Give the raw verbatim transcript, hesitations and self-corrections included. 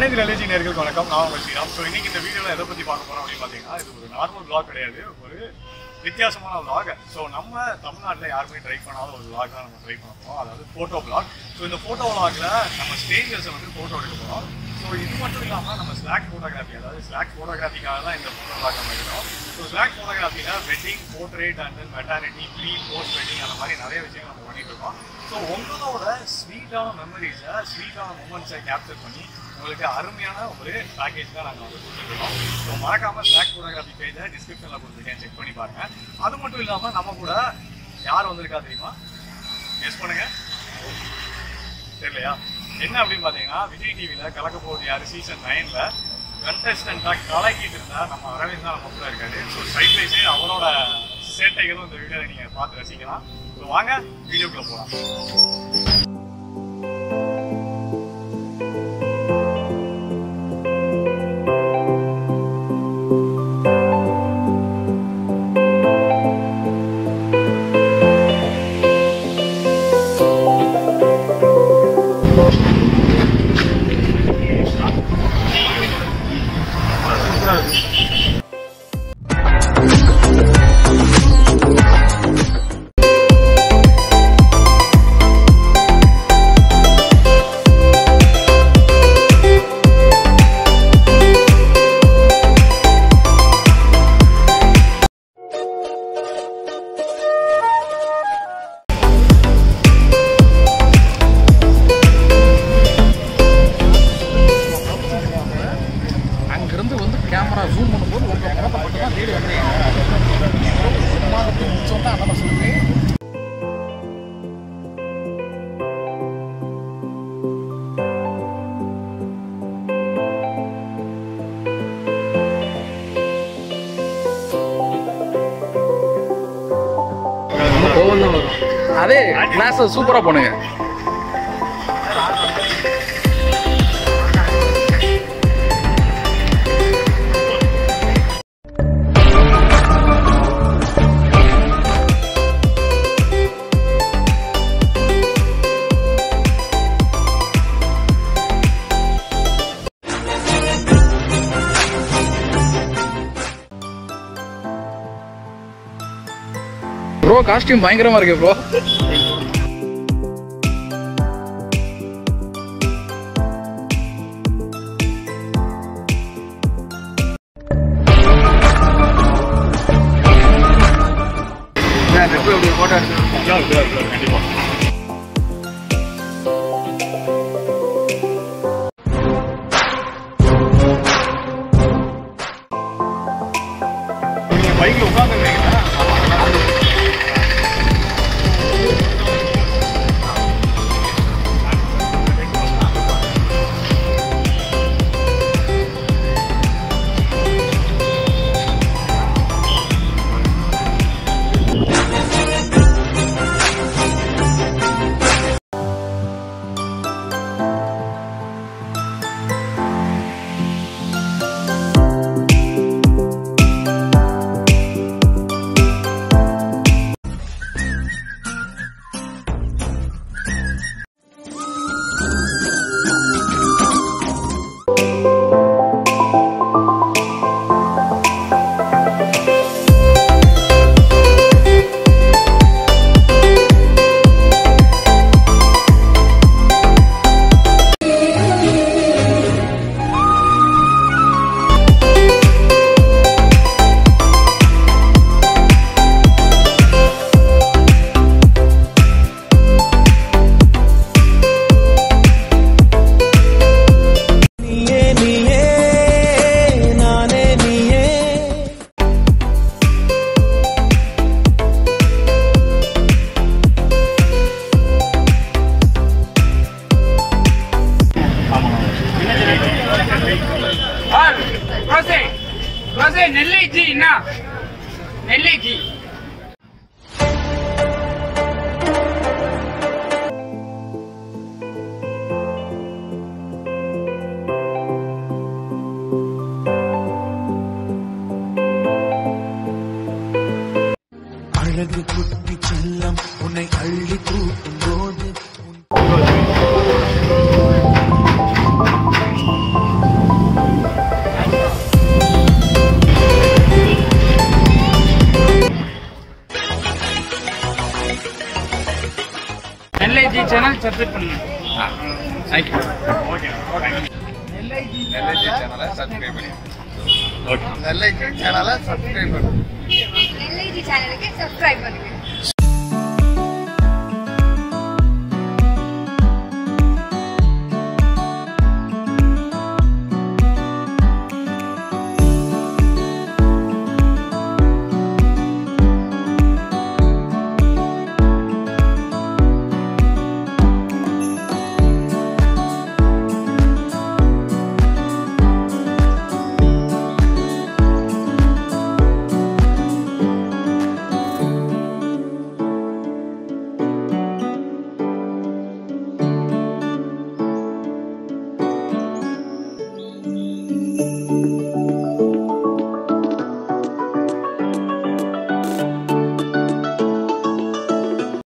அனைத்து நெல்லை ஜி நேயர்களுக்கு வணக்கம். நான் உங்கள் ஸ்ரீராம். ஸோ இன்னைக்கு இந்த வீடியோவில் எதை பற்றி பார்க்க போகிறோம் அப்படின்னு பார்த்தீங்கன்னா, இது ஒரு நார்மல் vlog கிடையாது, ஒரு வித்தியாசமான vlog. ஸோ நம்ம தமிழ்நாட்டில் யாருமே ட்ரை பண்ணாத ஒரு vlog தான் நம்ம ட்ரை பண்ணுவோம், அதாவது ஃபோட்டோ vlog. ஸோ இந்த ஃபோட்டோ vlogல நம்ம ஸ்ட்ரேஞ்சர்ஸை வந்து ஃபோட்டோ எடுக்க போகிறோம். ஸோ இது மட்டும் இல்லாமல் நம்ம ஸ்லாக் ஃபோட்டோகிராஃபி, அதாவது ஸ்லாக் ஃபோட்டோகிராஃபிக்காக தான் இந்த ஃபோட்டோ vlog நம்ம எடுக்கிறோம். ஸோ ஸ்லாக் ஃபோட்டோகிராஃபியில் wedding, portrait and then maternity, pre post wedding அந்த மாதிரி நிறைய விஷயங்கள் நம்ம பண்ணிட்டு இருக்கோம். ஸோ உங்களோட ஸ்வீட்டான மெமரிஸை, ஸ்வீட்டான மூமெண்ட்ஸை கேப்சர் பண்ணி உங்களுக்கு அருமையான ஒரு பேக்கேஜ் தான் நாங்கள் வந்து கொடுத்துருக்கோம். ஸோ மறக்காமல் ஸ்லாக் ஃபோட்டோகிராஃபி பேஜை டிஸ்கிரிப்ஷனில் கொடுத்துருக்கேன், செக் பண்ணி பாருங்கள். அது மட்டும் இல்லாமல் நம்ம கூட யார் வந்திருக்கா தெரியுமா? கெஸ் பண்ணுங்க. தெரியலையா? என்ன அப்படின்னு பார்த்தீங்கன்னா, விஜய் டிவியில் கலக்க போகுது யார் சீசன் நைனில் கண்டஸ்டண்ட்டாக கலக்கிட்டு இருந்தால் நம்ம அரவிந்த் தான் நம்ம கூட இருக்காரு. ஸோ சைட் பை சைடு அவரோட சேட்டைகளும் இந்த வீடியோவை நீங்கள் பார்த்து ரசிக்கலாம். ஸோ வாங்க வீடியோக்குள்ளே போகலாம். அதே கிளாஸ் சூப்பரா போனுங்க. ப்ரோ காஸ்டியூம் பயங்கரமா இருக்கு ப்ரோ. நான் ரெப்பு அப்படியே போட்டோ எடுத்துறேன். ப்ளோ ப்ளோ ப்ளோ கண்டிப்பா. நீங்க பைக்ல உட்கார்ந்திருக்கீங்களா? நெல்லை ஜி னா நெல்லை ஜி அழகு குட்டி செல்லம் உன்னை அள்ளி தூக்கும் போது subscribe பண்ணுங்க. Thank you. Okay. Okay. Nellai G channel subscribe பண்ணுங்க. Okay. Nellai G channel subscribe பண்ணுங்க. Nellai G channel க்கு subscribe பண்ணுங்க.